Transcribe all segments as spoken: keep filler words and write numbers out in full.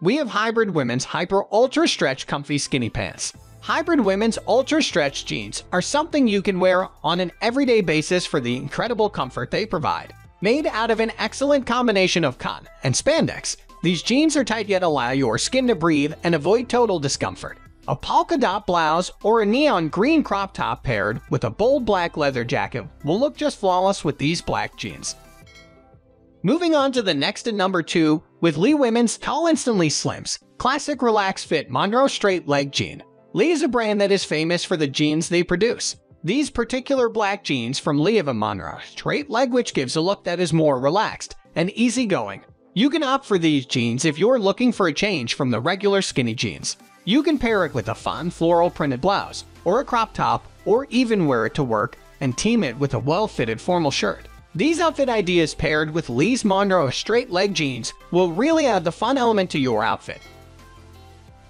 we have Hybrid Women's Hyper Ultra Stretch Comfy Skinny Pants. Hybrid Women's Ultra Stretch Jeans are something you can wear on an everyday basis for the incredible comfort they provide. Made out of an excellent combination of cotton and spandex, these jeans are tight yet allow your skin to breathe and avoid total discomfort. A polka dot blouse or a neon green crop top paired with a bold black leather jacket will look just flawless with these black jeans. Moving on to the next at number two with Lee Women's Tall Instantly Slims Classic Relax Fit Monroe Straight Leg Jean. Lee is a brand that is famous for the jeans they produce. These particular black jeans from Lee have a Monroe straight leg which gives a look that is more relaxed and easygoing. You can opt for these jeans if you're looking for a change from the regular skinny jeans. You can pair it with a fun floral printed blouse or a crop top or even wear it to work and team it with a well-fitted formal shirt. These outfit ideas paired with Lee's Monroe straight leg jeans will really add the fun element to your outfit.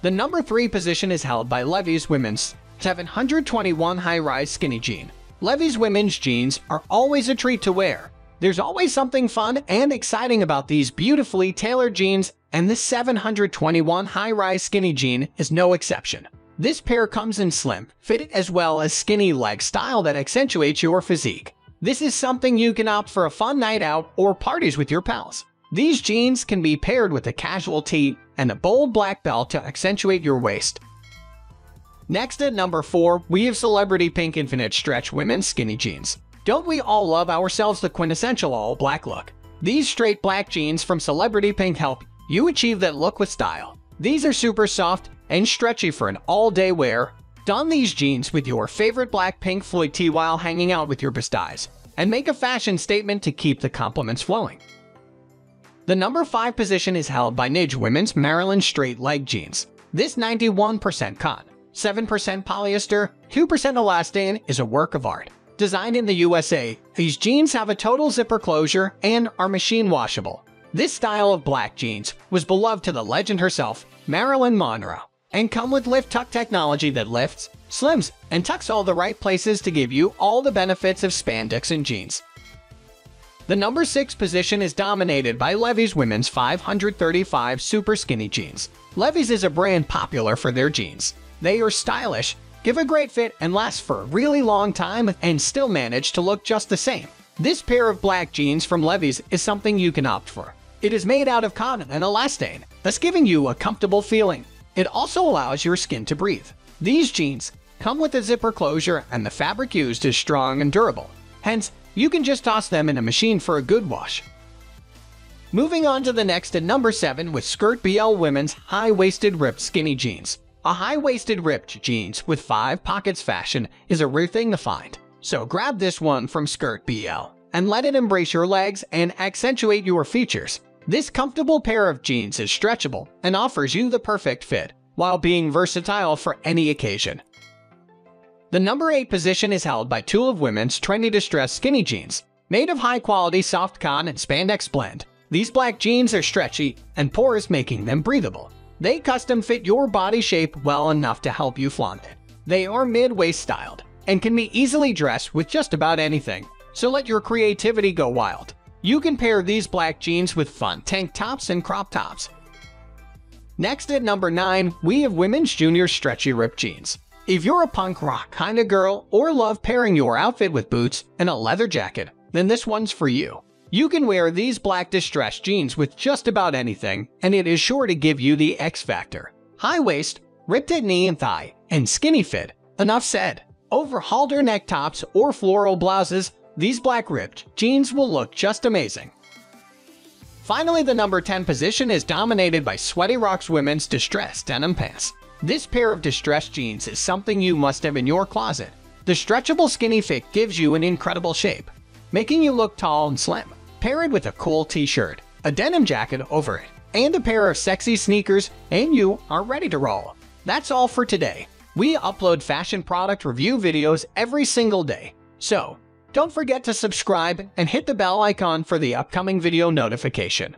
The number three position is held by Levi's Women's seven twenty-one High-Rise Skinny Jean. Levi's women's jeans are always a treat to wear. There's always something fun and exciting about these beautifully tailored jeans, and this seven twenty-one High-Rise Skinny Jean is no exception. This pair comes in slim, fitted as well as skinny leg style that accentuates your physique. This is something you can opt for a fun night out or parties with your pals. These jeans can be paired with a casual tee and a bold black belt to accentuate your waist. Next at number four, we have Celebrity Pink Infinite Stretch Women's Skinny Jeans. Don't we all love ourselves the quintessential all-black look? These straight black jeans from Celebrity Pink help you achieve that look with style. These are super soft and stretchy for an all-day wear. Don these jeans with your favorite black Pink Floyd tee while hanging out with your besties, and make a fashion statement to keep the compliments flowing. The number five position is held by Nidge Women's Marilyn Straight Leg Jeans. This ninety-one percent cotton, seven percent polyester, two percent elastane is a work of art. Designed in the U S A, these jeans have a total zipper closure and are machine washable. This style of black jeans was beloved to the legend herself, Marilyn Monroe, and come with lift tuck technology that lifts, slims, and tucks all the right places to give you all the benefits of spandex and jeans. The number six position is dominated by Levi's Women's five thirty-five Super Skinny Jeans. Levi's is a brand popular for their jeans. They are stylish, give a great fit, and last for a really long time and still manage to look just the same. This pair of black jeans from Levi's is something you can opt for. It is made out of cotton and elastane, thus giving you a comfortable feeling. It also allows your skin to breathe. These jeans come with a zipper closure and the fabric used is strong and durable. Hence, you can just toss them in a machine for a good wash. Moving on to the next at number seven with Skirt B L Women's High-Waisted Ripped Skinny Jeans. A high-waisted ripped jeans with five pockets fashion is a rare thing to find. So grab this one from Skirt B L and let it embrace your legs and accentuate your features. This comfortable pair of jeans is stretchable and offers you the perfect fit, while being versatile for any occasion. The number eight position is held by two of Women's Trendy Distressed Skinny Jeans. Made of high-quality soft cotton and spandex blend, these black jeans are stretchy and porous, making them breathable. They custom fit your body shape well enough to help you flaunt it. They are mid-waist styled and can be easily dressed with just about anything, so let your creativity go wild. You can pair these black jeans with fun tank tops and crop tops. Next at number nine, we have Women's Junior Stretchy Ripped Jeans. If you're a punk rock kind of girl or love pairing your outfit with boots and a leather jacket, then this one's for you. You can wear these black distressed jeans with just about anything, and it is sure to give you the X factor. High waist, ripped at knee and thigh, and skinny fit. Enough said. Over halter neck tops or floral blouses, these black ripped jeans will look just amazing. Finally, the number ten position is dominated by Sweaty Rocks Women's Distressed Denim Pants. This pair of distressed jeans is something you must have in your closet. The stretchable skinny fit gives you an incredible shape, making you look tall and slim. Pair it with a cool t-shirt, a denim jacket over it, and a pair of sexy sneakers, and you are ready to roll. That's all for today. We upload fashion product review videos every single day, so don't forget to subscribe and hit the bell icon for the upcoming video notification.